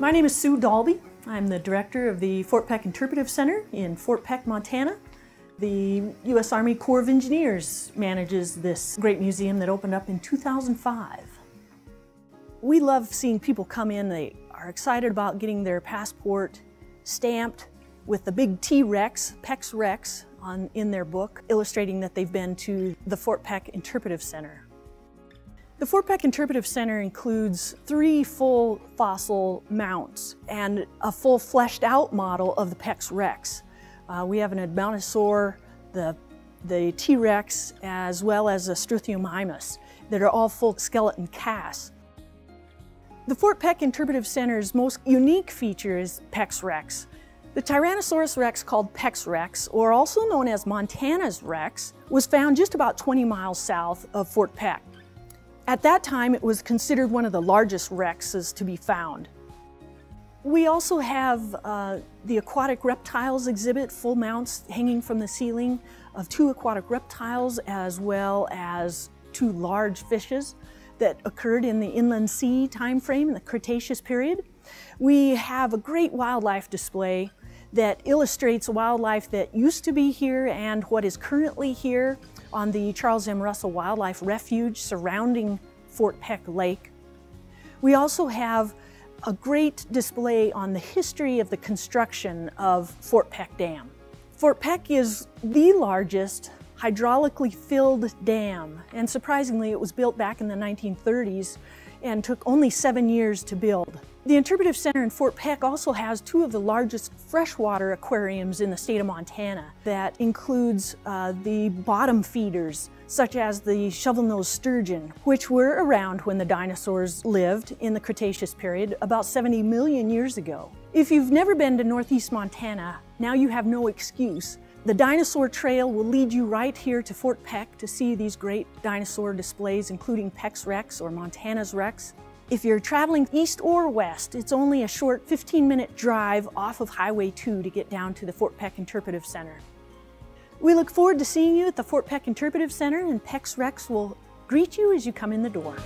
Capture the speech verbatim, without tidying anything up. My name is Sue Dalbey. I'm the director of the Fort Peck Interpretive Center in Fort Peck, Montana. The U S Army Corps of Engineers manages this great museum that opened up in two thousand five. We love seeing people come in. They are excited about getting their passport stamped with the big T-Rex, Peck's Rex, on, in their book, illustrating that they've been to the Fort Peck Interpretive Center. The Fort Peck Interpretive Center includes three full fossil mounts and a full fleshed out model of the Peck's Rex. Uh, we have an Edmontosaur, the, the T-Rex, as well as a Struthiomimus that are all full skeleton casts. The Fort Peck Interpretive Center's most unique feature is Peck's Rex. The Tyrannosaurus Rex, called Peck's Rex, or also known as Montana's Rex, was found just about twenty miles south of Fort Peck. At that time, it was considered one of the largest rexes to be found. We also have uh, the aquatic reptiles exhibit, full mounts hanging from the ceiling of two aquatic reptiles as well as two large fishes that occurred in the inland sea time frame, in the Cretaceous period. We have a great wildlife display that illustrates wildlife that used to be here and what is currently here on the Charles M. Russell Wildlife Refuge surrounding Fort Peck Lake. We also have a great display on the history of the construction of Fort Peck Dam. Fort Peck is the largest hydraulically filled dam, and surprisingly it was built back in the nineteen thirties and took only seven years to build. The Interpretive Center in Fort Peck also has two of the largest freshwater aquariums in the state of Montana. That includes uh, the bottom feeders, such as the shovel-nosed sturgeon, which were around when the dinosaurs lived in the Cretaceous period about seventy million years ago. If you've never been to Northeast Montana, now you have no excuse. The dinosaur trail will lead you right here to Fort Peck to see these great dinosaur displays, including Peck's Rex or Montana's Rex. If you're traveling east or west, it's only a short fifteen minute drive off of Highway two to get down to the Fort Peck Interpretive Center. We look forward to seeing you at the Fort Peck Interpretive Center, and Peck's Rex will greet you as you come in the door.